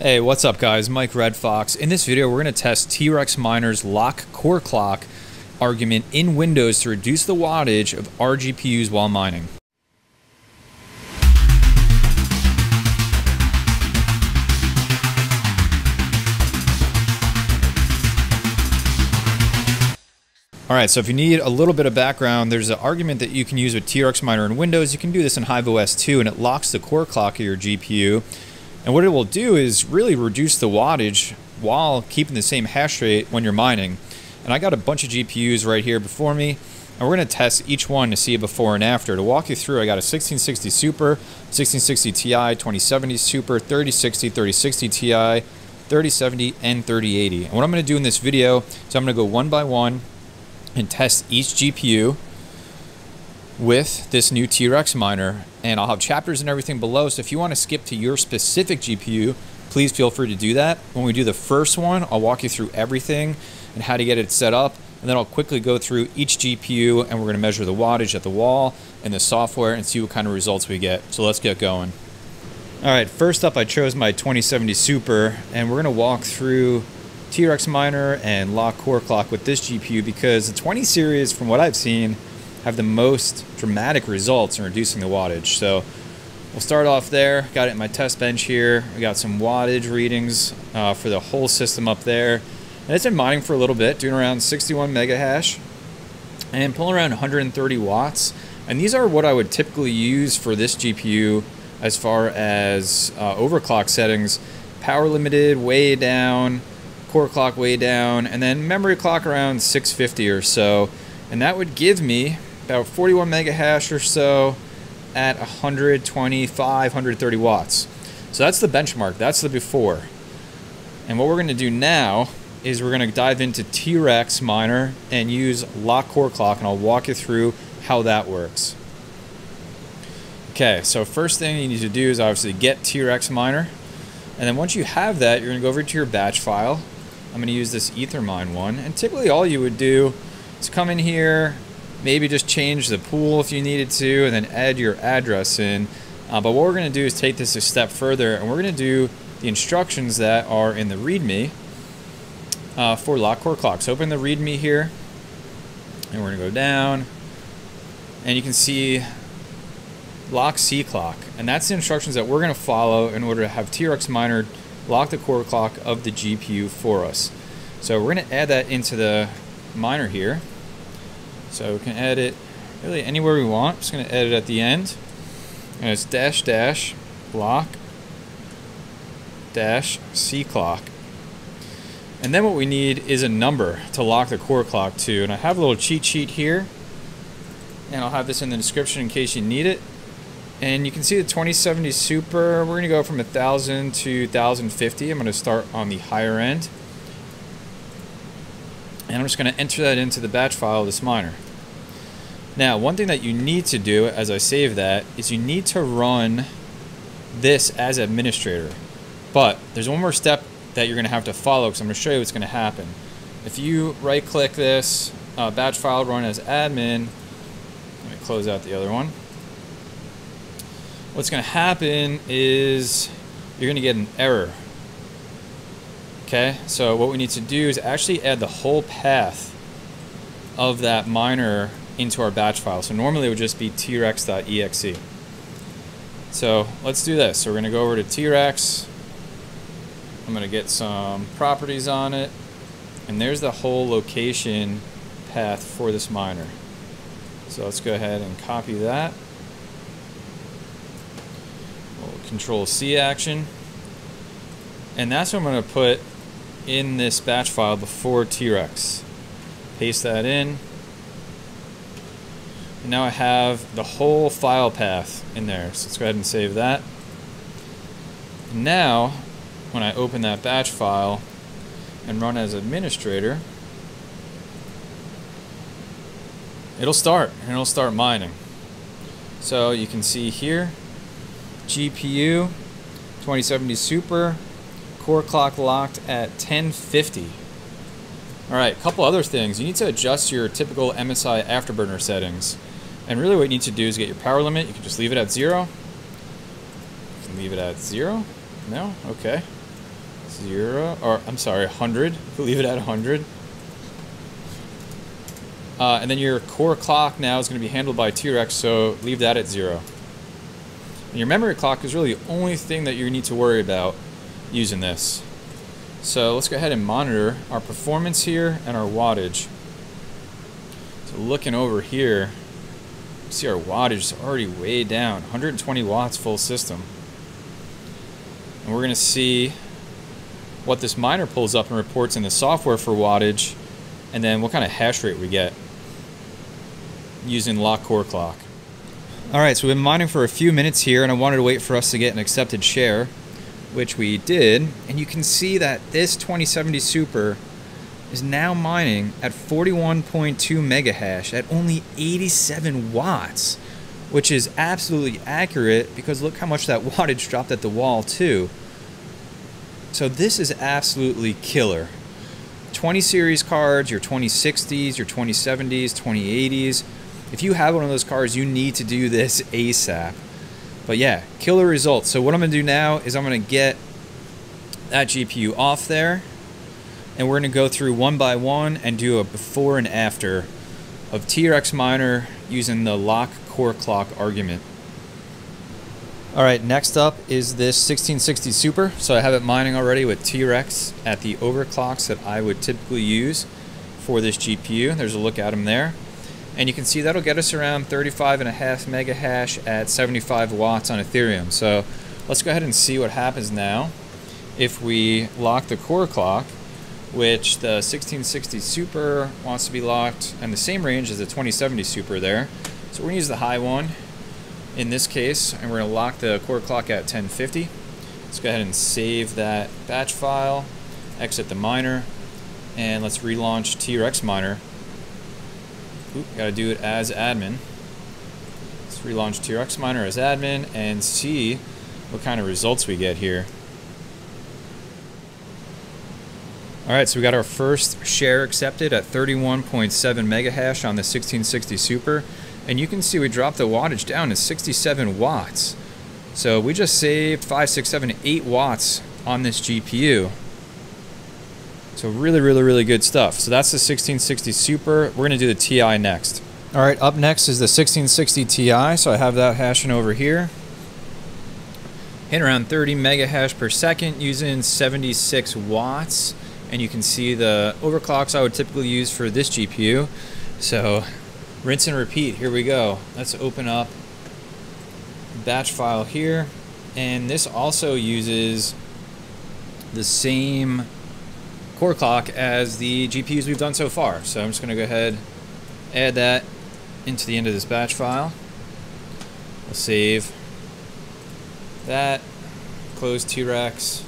Hey, what's up guys? Mike Redfox. In this video, we're going to test T-Rex Miner's lock core clock argument in Windows to reduce the wattage of our GPUs while mining. All right, so if you need a little bit of background, there's an argument that you can use with T-Rex Miner in Windows. You can do this in HiveOS too, and it locks the core clock of your GPU. And what it will do is really reduce the wattage while keeping the same hash rate when you're mining. And I got a bunch of GPUs right here before me, and we're going to test each one to see a before and after. To walk you through, I got a 1660 Super, 1660 Ti, 2070 Super, 3060, 3060 Ti, 3070, and 3080. And what I'm going to do in this video is I'm going to go one by one and test each GPU with this new T-Rex Miner, and I'll have chapters and everything below, so if you want to skip to your specific GPU, please feel free to do that. When we do the first one, I'll walk you through everything and how to get it set up, and then I'll quickly go through each GPU, and we're going to measure the wattage at the wall and the software and see what kind of results we get. So let's get going. All right, first up I chose my 2070 Super, and we're going to walk through T-Rex Miner and lock core clock with this GPU because the 20 series, from what I've seen, have the most dramatic results in reducing the wattage. So we'll start off there. Got it in my test bench here. We got some wattage readings for the whole system up there. And it's been mining for a little bit, doing around 61 mega hash and pulling around 130 watts. And these are what I would typically use for this GPU as far as overclock settings. Power limited, way down, core clock way down, and then memory clock around 650 or so. And that would give me about 41 mega hash or so at 125, 130 watts. So that's the benchmark, that's the before. And what we're gonna do now is we're gonna dive into T-Rex Miner and use lock core clock, and I'll walk you through how that works. Okay, so first thing you need to do is obviously get T-Rex Miner. And then once you have that, you're gonna go over to your batch file. I'm gonna use this Ethermine one. And typically all you would do is come in here, maybe just change the pool if you needed to, and then add your address in. But what we're gonna do is take this a step further, and we're gonna do the instructions that are in the README for lock core clock. So open the README here, and we're gonna go down, and you can see lock C clock. And that's the instructions that we're gonna follow in order to have T-Rex Miner lock the core clock of the GPU for us. So we're gonna add that into the miner here. So we can add it really anywhere we want. I'm just going to add it at the end. And it's dash dash lock dash C clock. And then what we need is a number to lock the core clock to. And I have a little cheat sheet here. And I'll have this in the description in case you need it. And you can see the 2070 Super. We're going to go from 1000 to 1050. I'm going to start on the higher end. And I'm just going to enter that into the batch file of this miner. Now, one thing that you need to do as I save that is you need to run this as administrator. But there's one more step that you're going to have to follow because I'm going to show you what's going to happen. If you right click this batch file, run as admin, let me close out the other one. What's going to happen is you're going to get an error. Okay, so what we need to do is actually add the whole path of that miner into our batch file. So normally it would just be t-rex.exe. So let's do this. So we're gonna go over to T-Rex. I'm gonna get some properties on it. And there's the whole location path for this miner. So let's go ahead and copy that. We'll control C action. And that's what I'm gonna put in this batch file before T-Rex. Paste that in. And now I have the whole file path in there. So let's go ahead and save that. And now, when I open that batch file and run as administrator, it'll start, and it'll start mining. So you can see here, GPU, 2070 Super, core clock locked at 1050. All right, a couple other things. You need to adjust your typical MSI Afterburner settings. And really what you need to do is get your power limit. You can just leave it at 0. You can leave it at 0. No? Okay. zero, or I'm sorry, 100. If we leave it at 100. And then your core clock now is going to be handled by T-Rex, so leave that at 0. And your memory clock is really the only thing that you need to worry about using this. So let's go ahead and monitor our performance here and our wattage. So looking over here, you see our wattage is already way down, 120 watts full system. And we're going to see what this miner pulls up and reports in the software for wattage, and then what kind of hash rate we get using lock core clock. All right, so we've been mining for a few minutes here, and I wanted to wait for us to get an accepted share, which we did, and you can see that this 2070 Super is now mining at 41.2 mega hash at only 87 watts, which is absolutely accurate because look how much that wattage dropped at the wall too. So this is absolutely killer. 20 series cards, your 2060s, your 2070s, 2080s. If you have one of those cards, you need to do this ASAP. But yeah, killer results. So what I'm gonna do now is I'm gonna get that GPU off there, and we're gonna go through one by one and do a before and after of T-Rex Miner using the lock core clock argument. All right, next up is this 1660 Super. So I have it mining already with T-Rex at the overclocks that I would typically use for this GPU. There's a look at them there. And you can see that'll get us around 35.5 mega hash at 75 watts on Ethereum. So let's go ahead and see what happens now if we lock the core clock, which the 1660 Super wants to be locked in the same range as the 2070 Super there. So we're gonna use the high one in this case, and we're gonna lock the core clock at 1050. Let's go ahead and save that batch file, exit the miner, and let's relaunch T-Rex Miner. Oop, gotta do it as admin. Let's relaunch T-Rex Miner as admin and see what kind of results we get here. All right, so we got our first share accepted at 31.7 mega hash on the 1660 Super. And you can see we dropped the wattage down to 67 watts. So we just saved 5, 6, 7, 8 watts on this GPU. So really, really, really good stuff. So that's the 1660 Super. We're gonna do the Ti next. All right, up next is the 1660 Ti. So I have that hashing over here. Hit around 30 mega hash per second using 76 watts. And you can see the overclocks I would typically use for this GPU. So rinse and repeat, here we go. Let's open up the batch file here. And this also uses the same core clock as the GPUs we've done so far. So I'm just gonna go ahead, add that into the end of this batch file. We'll save that, close T-Rex,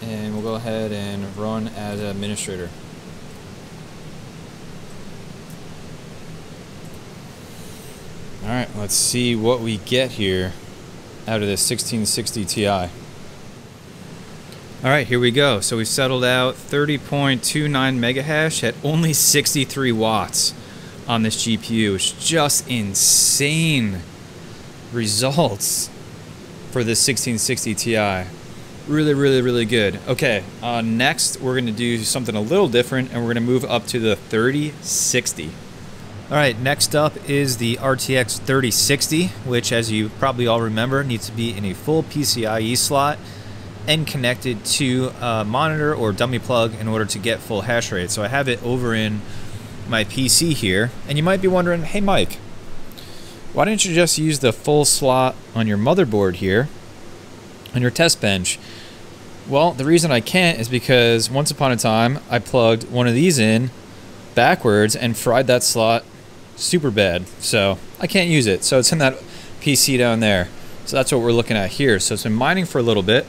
and we'll go ahead and run as administrator. All right, let's see what we get here out of this 1660 Ti. All right, here we go. So we've settled out 30.29 mega hash at only 63 watts on this GPU. It's just insane results for this 1660 Ti. Really, really, really good. Okay, next we're gonna do something a little different, and we're gonna move up to the 3060. All right, next up is the RTX 3060, which as you probably all remember, needs to be in a full PCIe slot and connected to a monitor or dummy plug in order to get full hash rate. So I have it over in my PC here, and you might be wondering, hey Mike, why didn't you just use the full slot on your motherboard here on your test bench? Well, the reason I can't is because once upon a time, I plugged one of these in backwards and fried that slot super bad. So I can't use it. So it's in that PC down there. So that's what we're looking at here. So it's been mining for a little bit,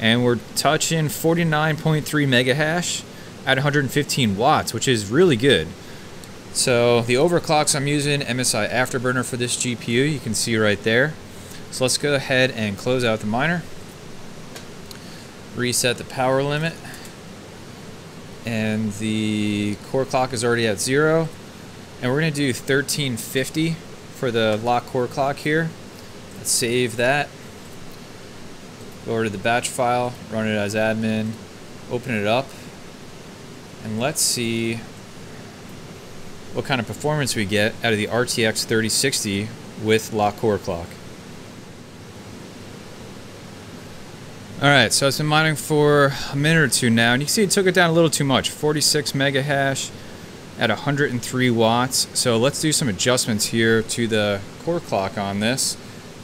and we're touching 49.3 mega hash at 115 watts, which is really good. So the overclocks I'm using, MSI Afterburner for this GPU, you can see right there. So let's go ahead and close out the miner, reset the power limit, and the core clock is already at 0. And we're gonna do 1350 for the lock core clock here. Let's save that. go over to the batch file, run it as admin, open it up, and let's see what kind of performance we get out of the RTX 3060 with La Core Clock. Alright, so it's been mining for a minute or two now, and you can see it took it down a little too much. 46 mega hash at 103 watts. So let's do some adjustments here to the core clock on this.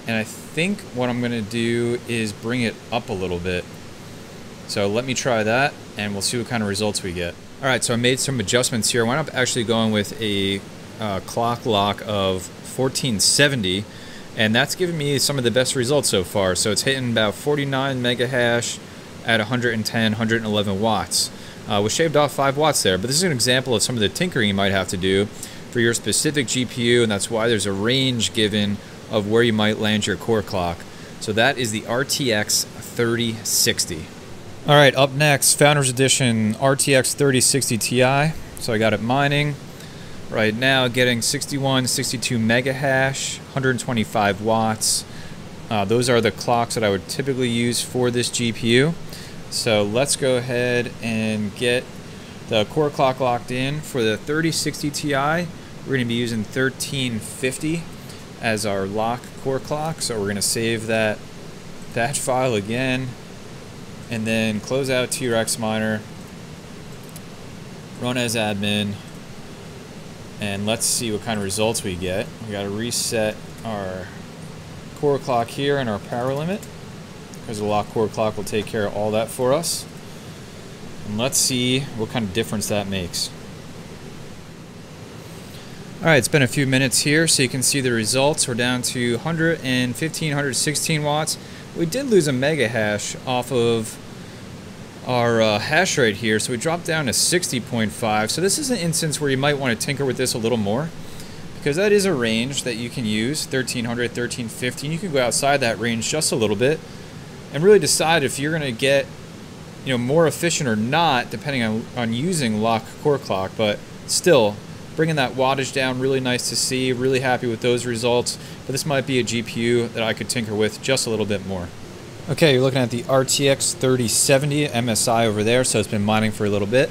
And I think what I'm going to do is bring it up a little bit. So let me try that, and we'll see what kind of results we get. Alright, so I made some adjustments here. I wound up actually going with a clock lock of 1470, and that's given me some of the best results so far. So it's hitting about 49 mega hash at 110, 111 watts. We shaved off 5 watts there, but this is an example of some of the tinkering you might have to do for your specific GPU, and that's why there's a range given of where you might land your core clock. So that is the RTX 3060. All right, up next, Founders Edition RTX 3060 Ti. So I got it mining. Right now, getting 61, 62 mega hash, 125 watts. Those are the clocks that I would typically use for this GPU. So let's go ahead and get the core clock locked in. For the 3060 Ti, we're going to be using 1350 as our lock core clock. So we're going to save that batch file again, and then close out T-Rex Miner, run as admin, and let's see what kind of results we get. We got to reset our core clock here and our power limit, because the lock core clock will take care of all that for us. And let's see what kind of difference that makes. All right, it's been a few minutes here, so you can see the results. We're down to 115, 116 watts. We did lose a mega hash off of our hash rate here, so we dropped down to 60.5. So this is an instance where you might want to tinker with this a little more, because that is a range that you can use, 1300, 1350. You can go outside that range just a little bit and really decide if you're going to get, you know, more efficient or not, depending on using lock core clock. But still, bringing that wattage down, really nice to see. Really happy with those results. But this might be a GPU that I could tinker with just a little bit more. Okay, you're looking at the RTX 3070 MSI over there, so it's been mining for a little bit.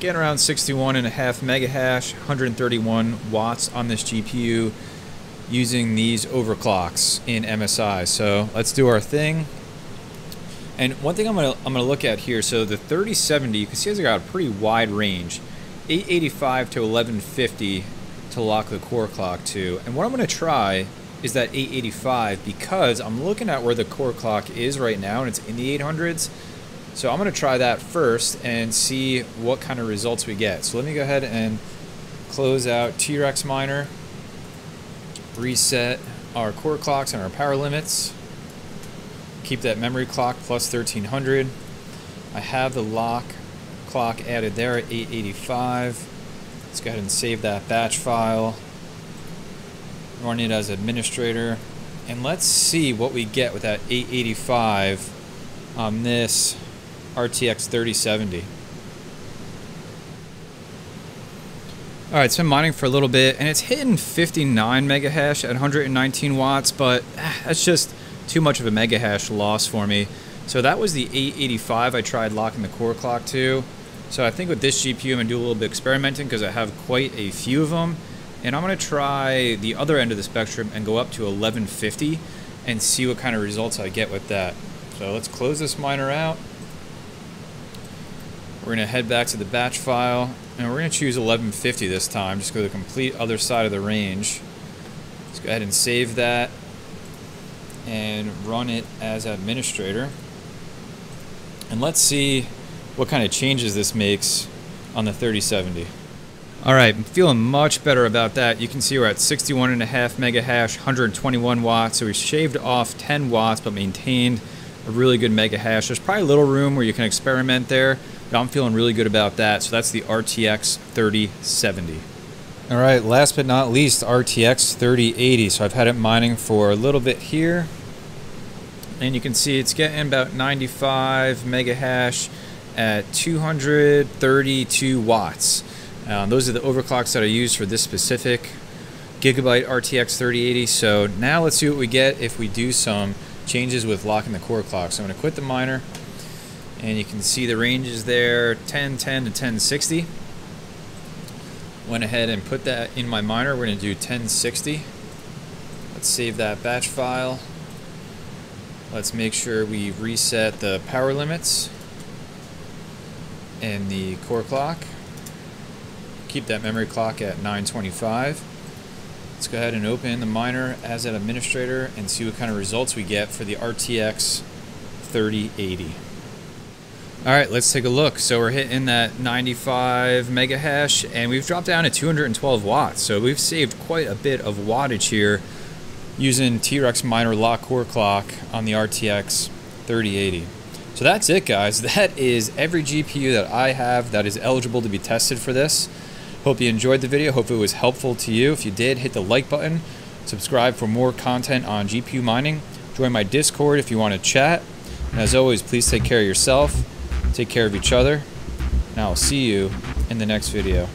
Getting around 61.5 mega hash, 131 watts on this GPU using these overclocks in MSI. So let's do our thing. And one thing I'm gonna look at here, so the 3070, you can see it's got a pretty wide range, 885 to 1150 to lock the core clock to. And what I'm gonna try is that 885, because I'm looking at where the core clock is right now, and it's in the 800s. So I'm gonna try that first and see what kind of results we get. So let me go ahead and close out T-Rex Miner, reset our core clocks and our power limits, keep that memory clock plus 1300. I have the lock clock added there at 885. Let's go ahead and save that batch file, run it as administrator, and let's see what we get with that 885 on this RTX 3070. All right, it's been mining for a little bit, and it's hitting 59 mega hash at 119 watts, but that's just too much of a mega hash loss for me. So that was the 885 I tried locking the core clock to. So I think with this GPU, I'm gonna do a little bit experimenting, because I have quite a few of them. And I'm gonna try the other end of the spectrum and go up to 1150 and see what kind of results I get with that. So let's close this miner out. We're gonna head back to the batch file, and we're gonna choose 1150 this time, just go to the complete other side of the range. Let's go ahead and save that and run it as administrator. And let's see what kind of changes this makes on the 3070. All right, I'm feeling much better about that. You can see we're at 61.5 mega hash, 121 watts. So we shaved off 10 watts, but maintained a really good mega hash. There's probably a little room where you can experiment there, but I'm feeling really good about that. So that's the RTX 3070. All right, last but not least, RTX 3080. So I've had it mining for a little bit here, and you can see it's getting about 95 mega hash at 232 watts. Those are the overclocks that I use for this specific gigabyte RTX 3080. So now let's see what we get if we do some changes with locking the core clock. So I'm going to quit the miner, and you can see the range is there, 1010 to 1060. Went ahead and put that in my miner. We're going to do 1060. Let's save that batch file. Let's make sure we reset the power limits and the core clock. Keep that memory clock at 925. Let's go ahead and open the miner as an administrator and see what kind of results we get for the RTX 3080. All right, let's take a look. So we're hitting that 95 mega hash, and we've dropped down to 212 watts. So we've saved quite a bit of wattage here using T-Rex Miner lock core clock on the RTX 3080. So that's it, guys. That is every GPU that I have that is eligible to be tested for this. Hope you enjoyed the video. Hope it was helpful to you. If you did, hit the like button. Subscribe for more content on GPU mining. Join my Discord if you want to chat. And as always, please take care of yourself. Take care of each other, and I'll see you in the next video.